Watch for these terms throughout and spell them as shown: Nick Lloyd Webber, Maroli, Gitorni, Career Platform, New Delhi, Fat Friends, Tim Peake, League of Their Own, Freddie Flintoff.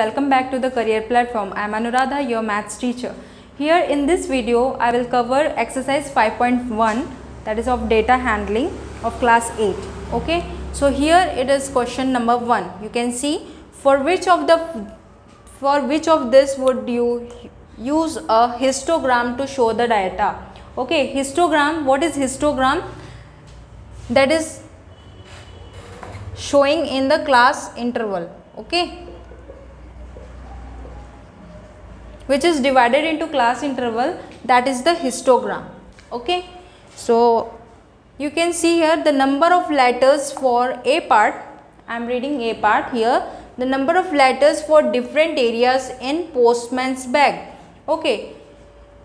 Welcome back to the Career Platform. I am Anuradha, your maths teacher. Here in this video, I will cover exercise 5.1, that is of data handling of class 8. Okay. So here it is question number 1. You can see for which of this would you use a histogram to show the data. Okay. Histogram. What is histogram? That is showing in the class interval. Okay. Which is divided into class interval, that is the histogram. Okay. So you can see here the number of letters for a part. I am reading a part here. The number of letters for different areas in postman's bag. Okay.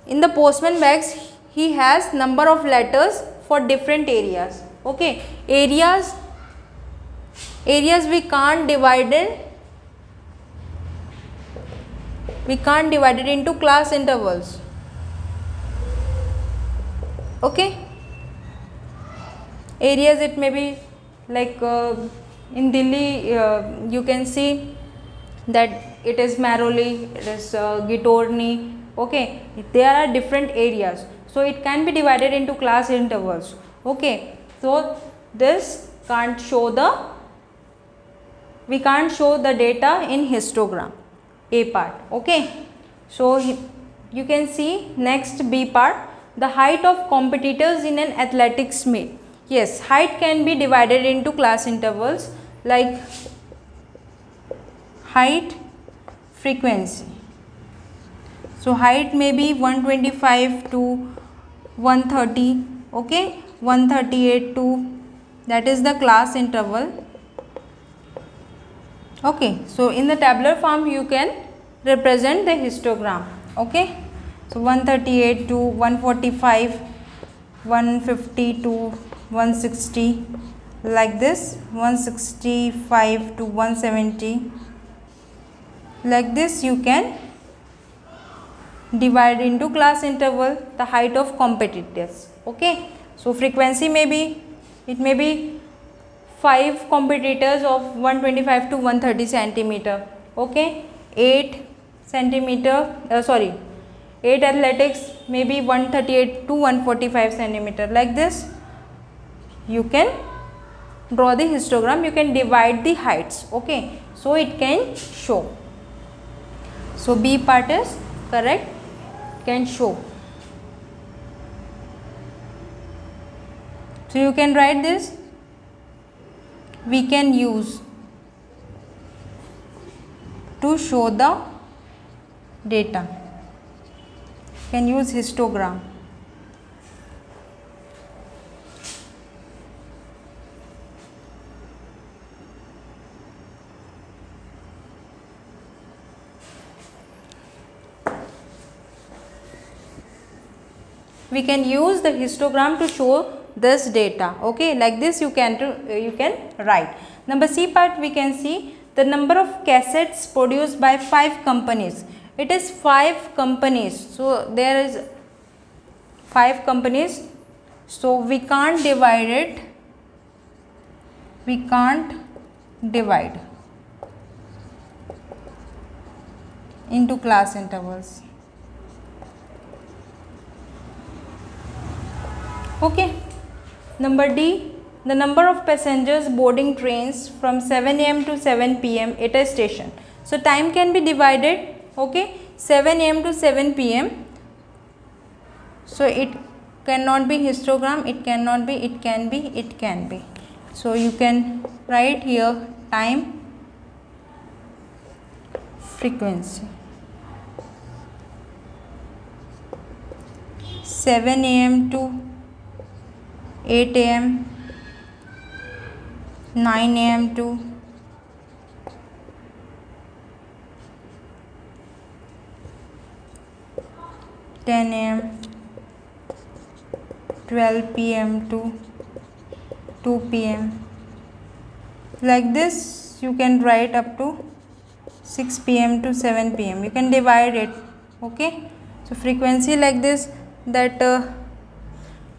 In the postman bags, he has number of letters for different areas. Okay. Areas we can't divide it into class intervals. Okay. Areas, it may be like in Delhi, you can see that it is Maroli, it is Gitorni. Okay. There are different areas. So it can be divided into class intervals. Okay. So this we can't show the data in histogram. A part. Okay. So you can see next B part, the height of competitors in an athletics meet. Yes, height can be divided into class intervals like height, frequency. So height may be 125 to 130. Okay. 138 to, that is the class interval. Okay, so in the tabular form you can represent the histogram. Okay, so 138 to 145, 150 to 160, like this, 165 to 170, like this you can divide into class interval the height of competitors. Okay, so frequency may be, it may be 5 competitors of 125 to 130 centimeter. Okay, 8 athletics may be 138 to 145 centimeter. Like this you can draw the histogram, you can divide the heights. Okay, so it can show. So B part is correct, can show. So you can write this, we can use to show the data, can use histogram. We can use the histogram to show this data. Okay, like this you can write. Number C part, we can see the number of cassettes produced by 5 companies. It is 5 companies, so there is 5 companies, so we can't divide into class intervals. Okay. Number D, the number of passengers boarding trains from 7 AM to 7 PM at a station. So time can be divided. Okay, 7 AM to 7 PM. So it cannot be histogram, it can be. So you can write here time, frequency, 7 AM to 8 AM, 9 AM to 10 AM, 12 PM to 2 PM. Like this you can write up to 6 PM to 7 PM. You can divide it. Okay, so frequency like this, that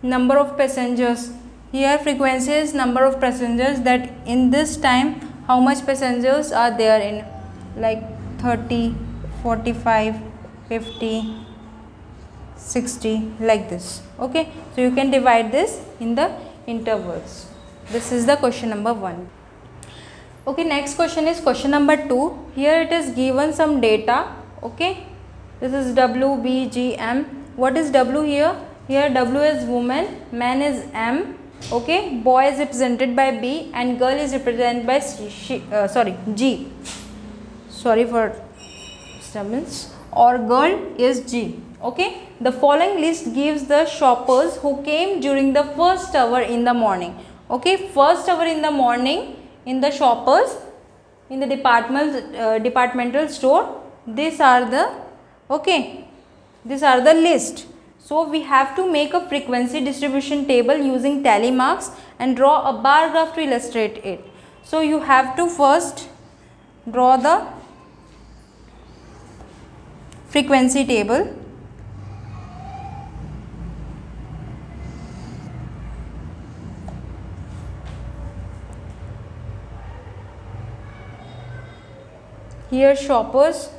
number of passengers, here frequency is number of passengers, that in this time how much passengers are there in, like 30, 45, 50, 60 like this. Okay, so you can divide this in the intervals. This is the question number 1. Okay, next question is question number 2. Here it is given some data. Okay, this is W, B, G, M. What is W here? Here W is woman, man is M. Okay, boy is represented by B and girl is represented by G. Sorry for disturbance. Or girl is G. Okay, the following list gives the shoppers who came during the first hour in the morning. Okay, first hour in the morning in the shoppers in the departmental store. These are the list. So we have to make a frequency distribution table using tally marks and draw a bar graph to illustrate it. So you have to first draw the frequency table. Here shoppers,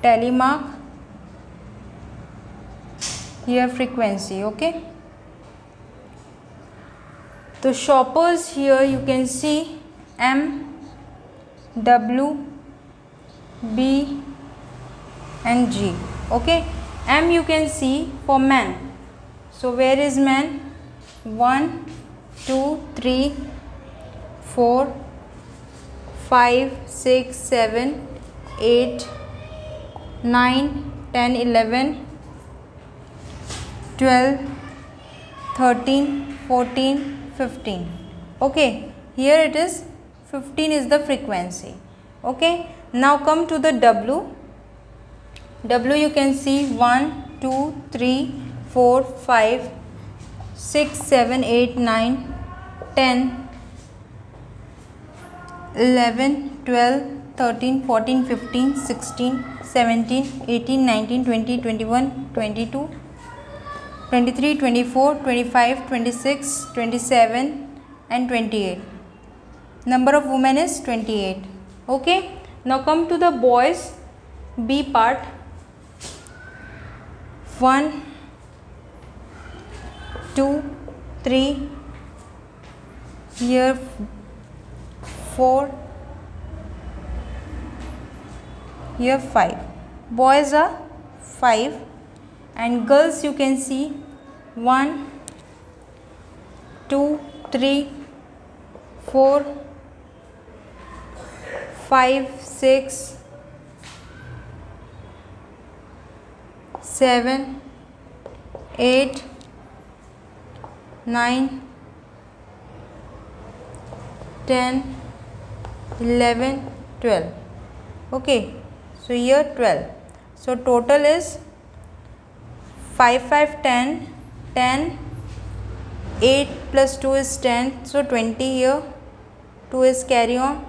tally mark, here frequency. Okay, the shoppers here you can see M, W, B and G. Okay, M you can see for man, so where is man? 1, 2, 3, 4, 5, 6, 7, 8, 9, 10, 11, 12, 13, 14, 15. Okay, here it is 15 is the frequency. Okay, now come to the W. W you can see 1, 2, 3, 4, 5, 6, 7, 8, 9, 10, 11, 12, 13, 14, 15, 16, 17, 18, 19, 20, 21, 22, 23, 24, 25, 26, 27 and 28. Number of women is 28. Okay, now come to the boys B part. 1, 2, 3, here 4, here 5. Boys are 5 and girls you can see 1, 2, 3, 4, 5, 6, 7, 8, 9, 10, 11, 12. Okay, so here 12. So total is 5, 5, 10, 10, 8 plus 2 is 10, so 20 here, 2 is carry on,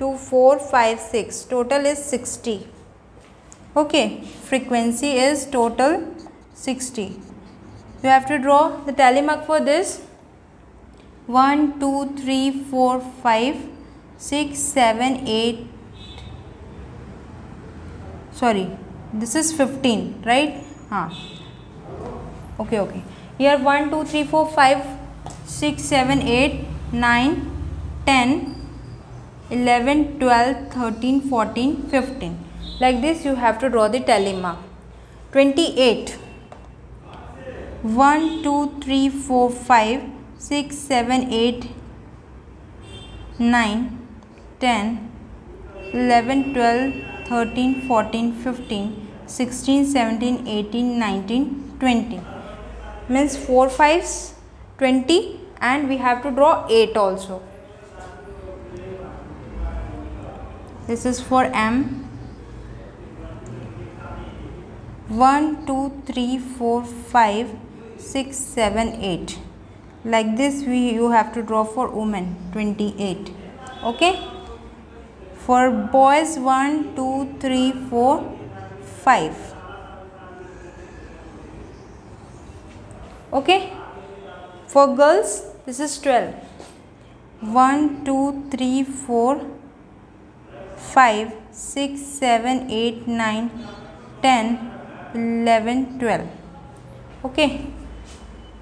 2, 4, 5, 6, total is 60. Okay, frequency is total 60. You have to draw the tally mark for this. 1, 2, 3, 4, 5, 6, 7, 8, sorry, this is 15, right? Okay, okay. Here 1, 2, 3, 4, 5, 6, 7, 8, 9, 10, 11, 12, 13, 14, 15. Like this you have to draw the tally mark. 28. 1, 2, 3, 4, 5, 6, 7, 8, 9, 10, 11, 12, 13, 14, 15, 16, 17, 18, 19, 20. Means 4 5s, 20 and we have to draw 8 also. This is for M. 1, 2, 3, 4, 5, 6, 7, 8. Like this you have to draw for women 28. Okay. For boys 1, 2, 3, 4, 5. Okay, for girls this is 12. 1, 2, 3, 4, 5, 6, 7, 8, 9, 10, 11, 12. Okay,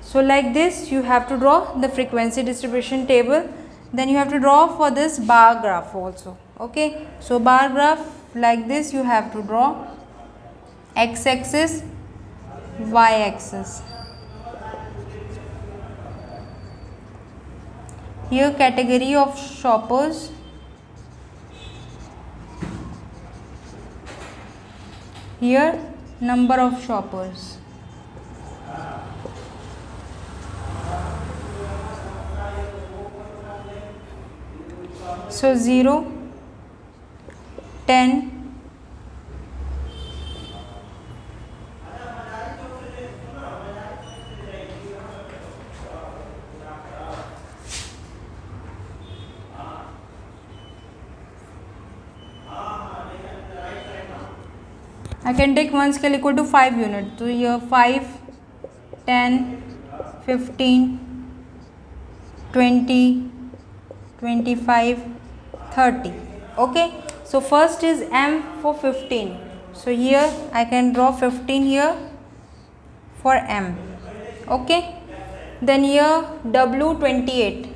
so like this you have to draw the frequency distribution table. Then you have to draw for this bar graph also. Okay, so bar graph like this you have to draw x axis, y axis. Here category of shoppers, here number of shoppers. So 0, 10. I can take ones scale equal to 5 units. So here 5, 10, 15, 20, 25, 30. Okay, so first is M for 15. So here I can draw 15 here for M. Okay, then here W 28.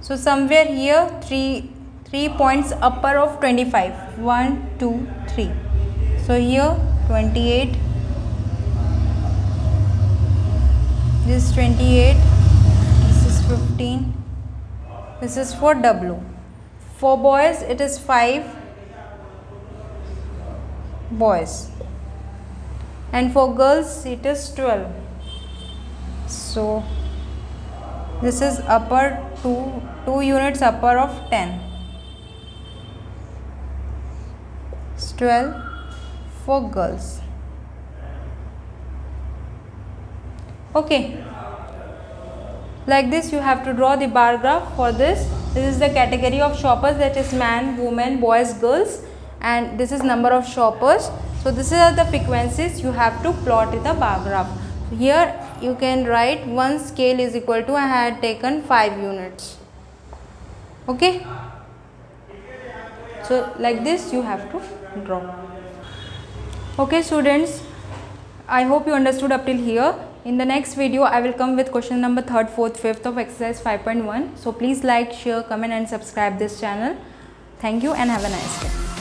So somewhere here three points upper of 25. 1, 2, 3. So here 28. This 28. This is 15. This is for W. For boys it is 5 boys, and for girls it is 12. So this is upper 2 units upper of 10. It's 12 for girls. Okay, like this you have to draw the bar graph for this. This is the category of shoppers, that is man, woman, boys, girls, and this is number of shoppers. So this is the frequencies you have to plot in the bar graph. Here you can write one scale is equal to, I had taken 5 units. Okay, so like this you have to draw. Okay students, I hope you understood up till here. In the next video, I will come with question number 3rd, 4th, 5th of exercise 5.1. So please like, share, comment and subscribe this channel. Thank you and have a nice day.